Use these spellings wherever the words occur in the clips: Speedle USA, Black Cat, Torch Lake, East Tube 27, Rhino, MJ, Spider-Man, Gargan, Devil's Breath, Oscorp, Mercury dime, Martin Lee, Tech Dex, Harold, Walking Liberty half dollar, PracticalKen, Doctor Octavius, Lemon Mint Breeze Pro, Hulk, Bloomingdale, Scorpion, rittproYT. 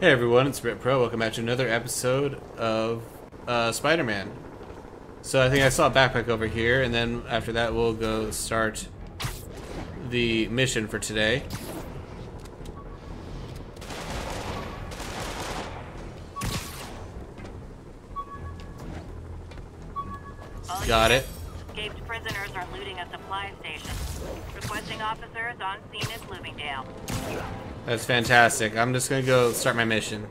Hey everyone, it's rittproYT. Welcome back to another episode of Spider-Man. So I think I saw a backpack over here, and then after that we'll go start the mission for today. Got it. Escaped prisoners are looting a supply station. Requesting officers on scene in Bloomingdale. That's fantastic. I'm just gonna go start my mission.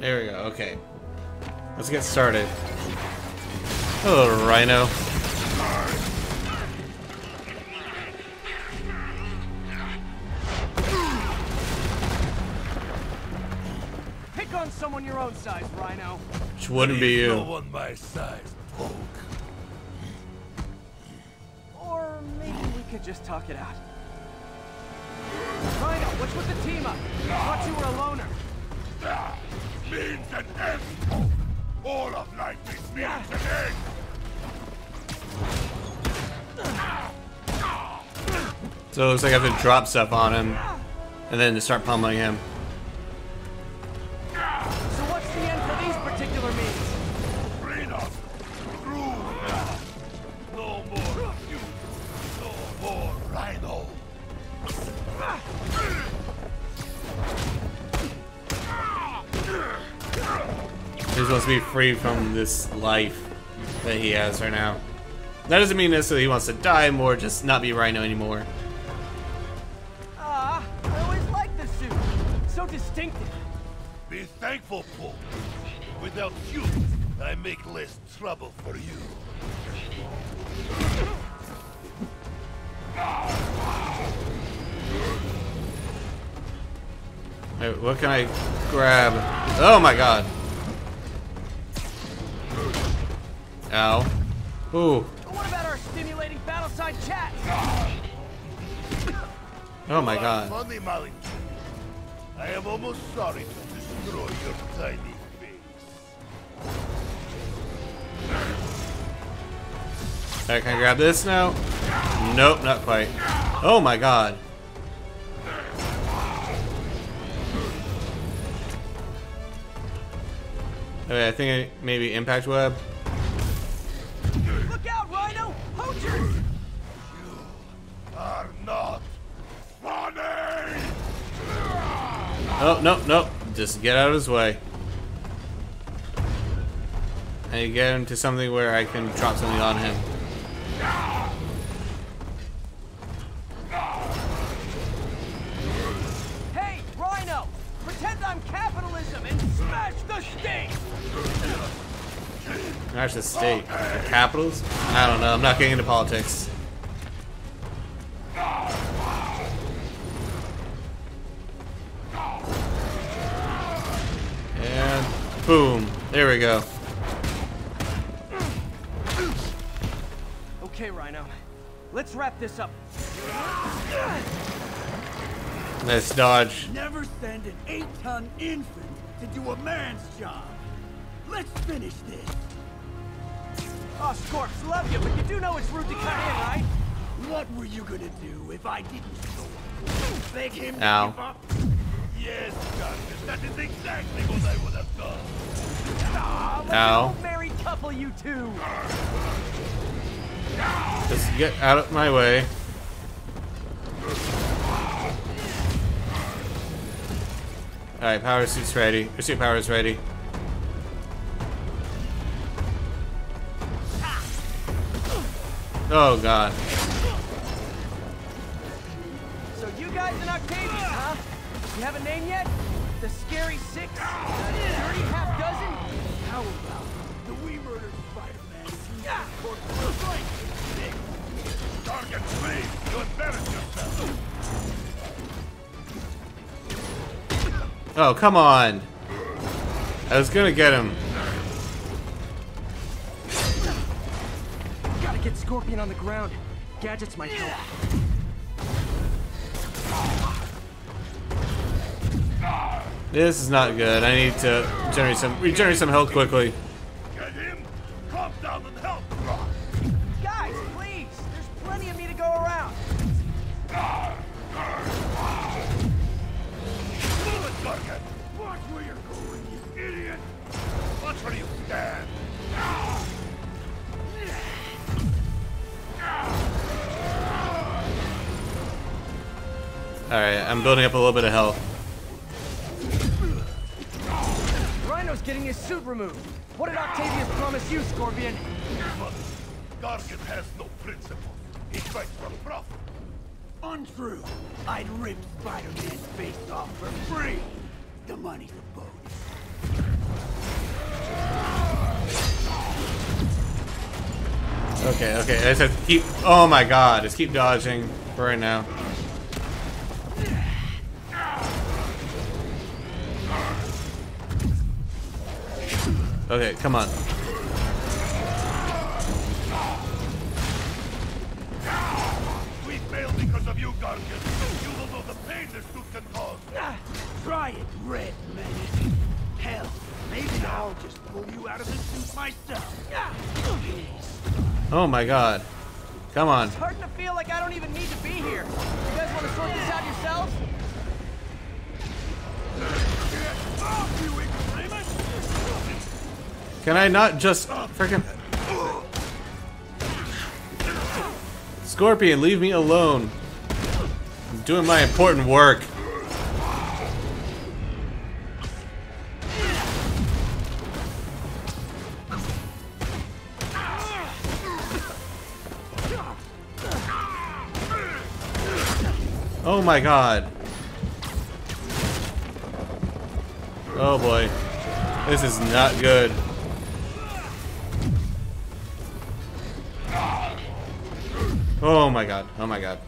There we go. Okay. Let's get started. Hello, Rhino. Pick on someone your own size, Rhino. Which wouldn't be you. No one my size, Hulk. Or maybe we could just talk it out. Rhino, what's with the team up? I thought you were a loner. That means an end, Hulk. All of life is means an end. So it looks like I have to drop stuff on him and then to start pummeling him. So what's the end for these particular means? Freedom. True. No more of you. No more Rhino. He's supposed to be free from this life that he has right now. That doesn't mean necessarily he wants to die more, just not be Rhino anymore. I always liked this suit. So distinctive. Be thankful, Paul. Without you, I make less trouble for you. Wait, what can I grab? Oh my god. Ow. Ooh. What about our stimulating battleside chat? Oh my god. I am almost sorry to destroy your tiny face. Alright, can I grab this now? Nope, not quite. Oh my god. Okay, I think I maybe impact web. Look out, Rhino! Poachers! You are not funny! Oh, no, no. Just get out of his way. And get him to something where I can drop something on him. Hey, Rhino! Pretend I'm capitalism and smash the state! Smash the state. The capitals? I don't know. I'm not getting into politics. And boom. There we go. Okay, Rhino. Let's wrap this up. Nice dodge. Never send an 8-ton infant to do a man's job. Let's finish this. Oscorp, love you, but you do know it's rude to cut in, right? What were you gonna do if I didn't beg him to give up? Yes, Doctor, that is exactly what I would have done. Ow. What a married couple, you two. Just get out of my way. Alright, power suit's ready. Pursuit power is ready. Oh god. So you guys in Octavius, huh? You have a name yet? The Scary Six? The Dirty Half Dozen? How about the We Murdered Spider-Man? Yeah. Target me! You embarrass yourself! Oh, come on! I was gonna get him. Get Scorpion on the ground. Gadgets might help. This is not good. I need to regenerate some health quickly. Get him. Calm down and help. Guys, please. There's plenty of me to go around. Watch where you're going, you idiot. Watch where you stand. Alright, I'm building up a little bit of health. Rhino's getting his suit removed. What did Octavius promise you, Scorpion? Gargan has no principle. He fights for profit. Untrue. I'd rip Spider-Man's face off for free. The money's a bonus. Okay, okay. I just have to keep... Oh my god. Just keep dodging for right now. Okay, come on. We failed because of you, Gargan. You will know the pain this suit can cause. Try it, Red Menace. Hell, maybe I'll just pull you out of the suit myself. Oh my god. Come on. It's hard to feel like I don't even need to be here. You guys want to sort this out yourselves? Get off, you extremists! Can I not just freaking Scorpion, leave me alone. I'm doing my important work. Oh my god. Oh boy. This is not good. Oh my god, oh my god.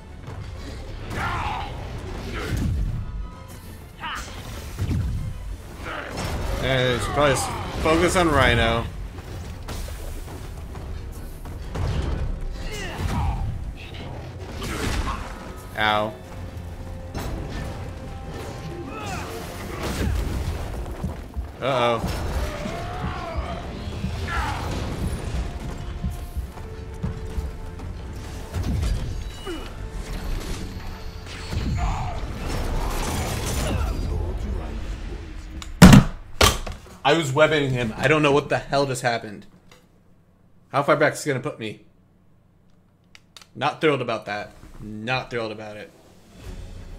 I should probably just focus on Rhino. Ow. Uh-oh. I was webbing him. I don't know what the hell just happened. How far back is it going to put me? Not thrilled about that. Not thrilled about it.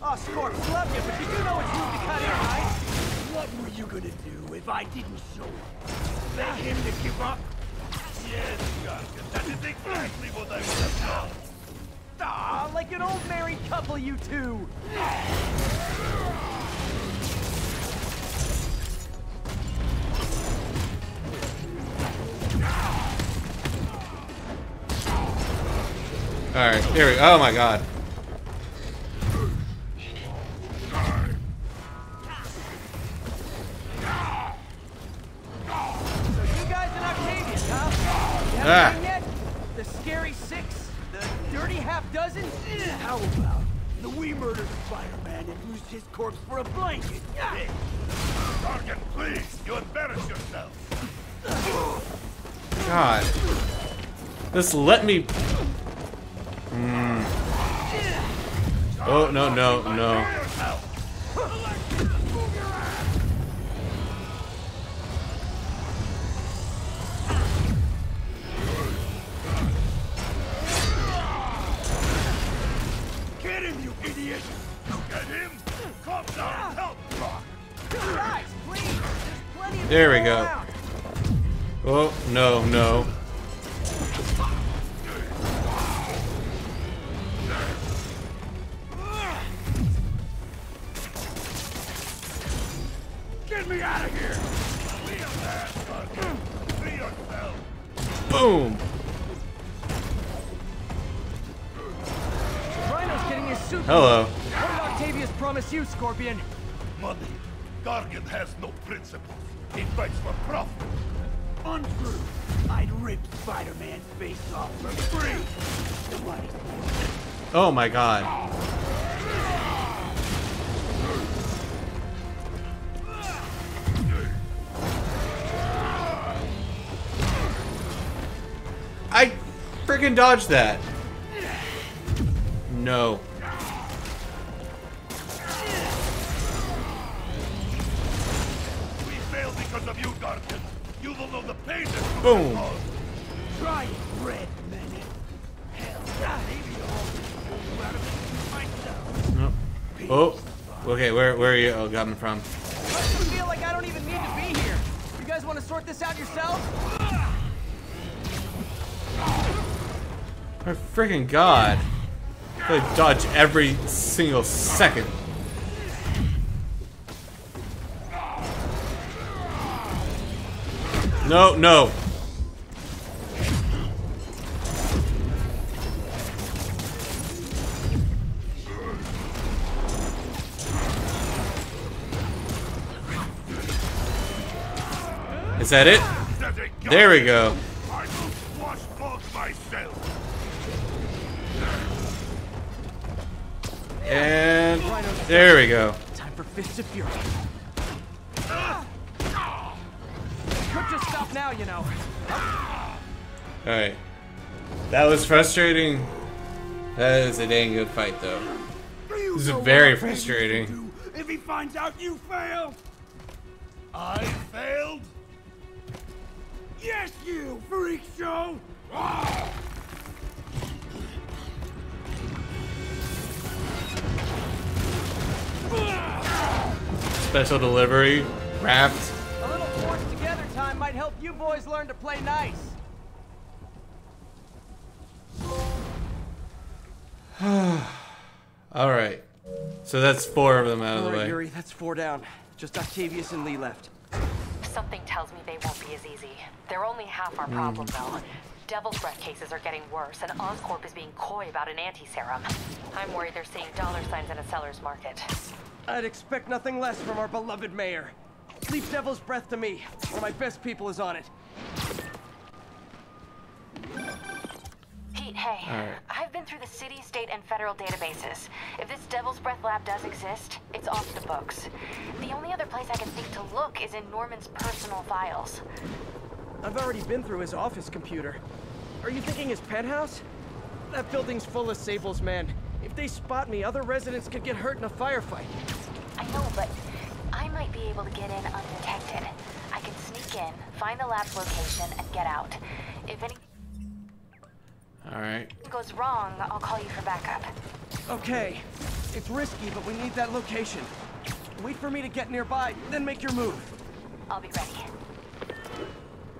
Oscorp, love you, but you do know it's rude to cut in, right? What were you going to do if I didn't show up? Beg him to give up? Yes, Gargan, that is exactly what I would have done. Aw, like an old married couple, you two. Alright, here we go. Oh my god. So you guys in Octavius, huh? You haven't yet? The scary six? The dirty half dozen? How about the we murdered Spider-Man and used his corpse for a blanket? Gargan, please, you embarrass yourself. God. Just let me... Oh, no, no, no. Get him, you idiot! Get him! Come down, help! Guys, please! There's plenty of there we go. Around. Oh, no, no. Get me out of here! Boom! Rhino's getting his suit. Hello. What did Octavius promise you, Scorpion? Money. Gargan has no principles. He fights for profit. Untrue. I'd rip Spider-Man's face off for free. The money. Oh my god. freaking dodge that. No. We failed because of you, Guardian. You will know the pain that boom. Try it, Red Man. Hell, maybe you'll oh. Okay, where are you? Oh, got me from. I feel like I don't even need to be here. You guys want to sort this out yourselves? My freaking god. I dodge every single second. No, no. Is that it? There we go. And there we go. Time for Fists of Fury. Could just stop now, you know. Alright. That was frustrating. That is a dang good fight though. This is very frustrating. If he finds out you failed. I failed? Yes, you freak show! Special delivery, wrapped. A little forced together time might help you boys learn to play nice. All right, so that's four of them out of the way. Yuri, that's four down. Just Octavius and Lee left. Something tells me they won't be as easy. They're only half our problem though. Devil's Breath cases are getting worse, and Oscorp is being coy about an anti-serum. I'm worried they're seeing dollar signs in a seller's market. I'd expect nothing less from our beloved mayor. Leave Devil's Breath to me. One of my best people is on it. Pete, hey. Right. I've been through the city, state, and federal databases. If this Devil's Breath lab does exist, it's off the books. The only other place I can think to look is in Norman's personal files. I've already been through his office computer. Are you thinking his penthouse? That building's full of Sables, man. If they spot me, other residents could get hurt in a firefight. I know, but I might be able to get in undetected. I can sneak in, find the lab's location, and get out. If anything goes wrong, I'll call you for backup. Okay. It's risky, but we need that location. Wait for me to get nearby, then make your move. I'll be ready.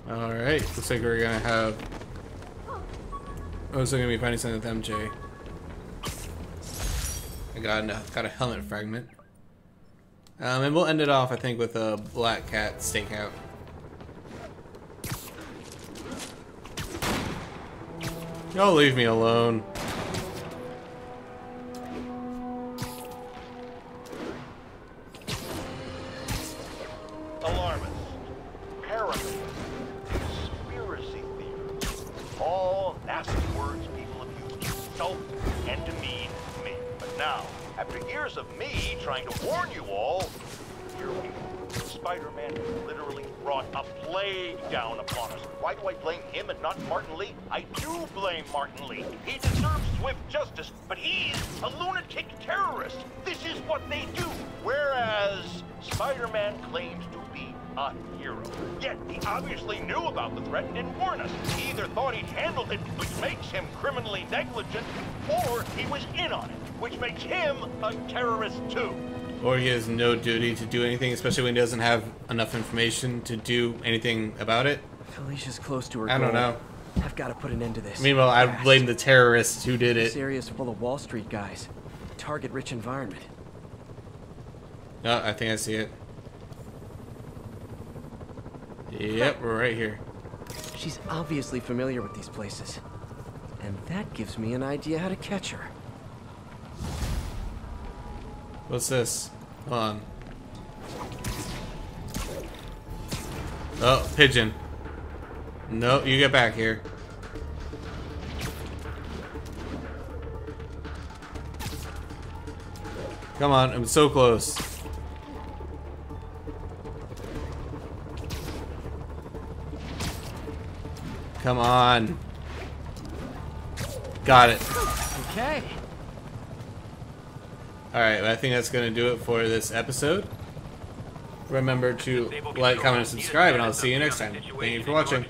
All right. Looks like we're gonna have. Oh, so gonna be finding something with MJ. I got a helmet fragment. And we'll end it off, I think, with a Black Cat stakeout. Y'all leave me alone. Alarmist, paranoid, conspiracy theory. All nasty words people have used to insult and demean. Now, after years of me trying to warn you all, Spider-Man literally brought a plague down upon us. Why do I blame him and not Martin Lee? I do blame Martin Lee. He deserves swift justice, but he's a lunatic terrorist. This is what they do. Whereas Spider-Man claims to be a hero. Yet he obviously knew about the threat and didn't warn us. He either thought he'd handled it, which makes him criminally negligent, or he was in on it, which makes him a terrorist too. Or he has no duty to do anything, especially when he doesn't have enough information to do anything about it. Felicia's close to her goal. I don't know. I've got to put an end to this. Meanwhile, I blame the terrorists who did it. This area's full of Wall Street guys. Target-rich environment. No, I think I see it. Yep, we're right here. She's obviously familiar with these places. And that gives me an idea how to catch her. What's this? Hold on. Oh, pigeon. No, you get back here. Come on, I'm so close. Come on. Got it. Okay. Alright, I think that's going to do it for this episode. Remember to like, comment, and subscribe, and I'll see you next time. Thank you for watching.